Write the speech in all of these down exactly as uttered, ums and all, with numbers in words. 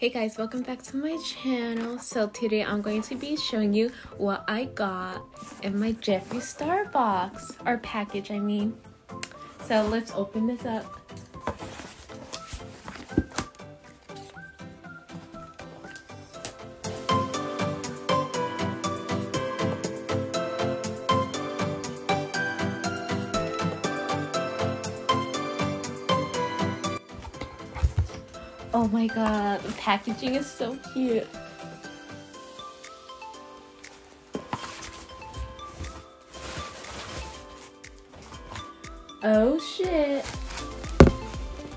Hey guys, welcome back to my channel. So today I'm going to be showing you what I got in my Jeffree Star box, or package I mean. So let's open this up. Oh my god, the packaging is so cute. Oh shit.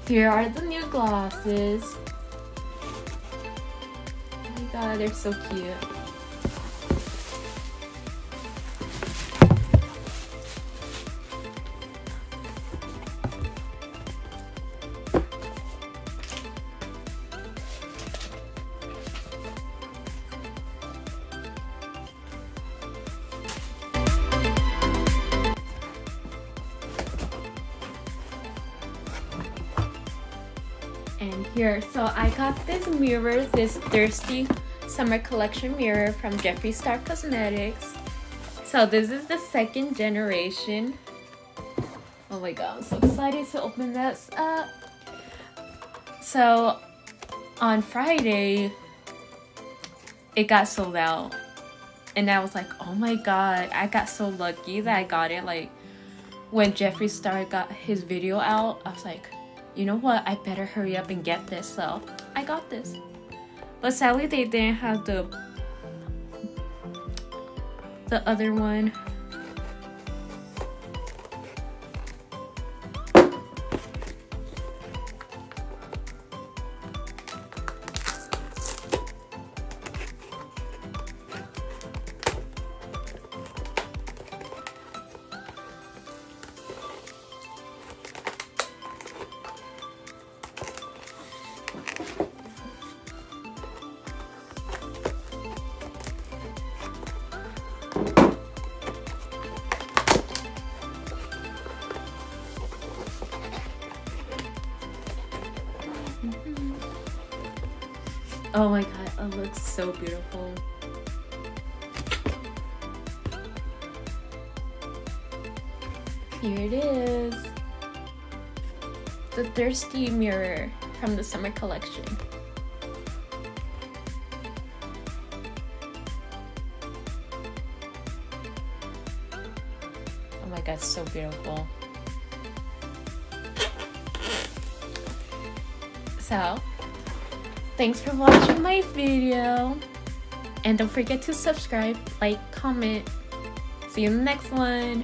Here are the new glasses. Oh my god, they're so cute. And here, so I got this mirror, this Thirsty Summer Collection mirror from Jeffree Star Cosmetics. So this is the second generation. Oh my god, I'm so excited to open this up. So on Friday, it got sold out. And I was like, oh my god, I got so lucky that I got it. Like when Jeffree Star got his video out, I was like, you know what, I better hurry up and get this, so I got this. But sadly they didn't have the the other one. Oh my god, it looks so beautiful. Here it is. The Thirsty Mirror from the Summer Collection. Oh my god, so beautiful. So, thanks for watching my video, and don't forget to subscribe, like, comment. See you in the next one.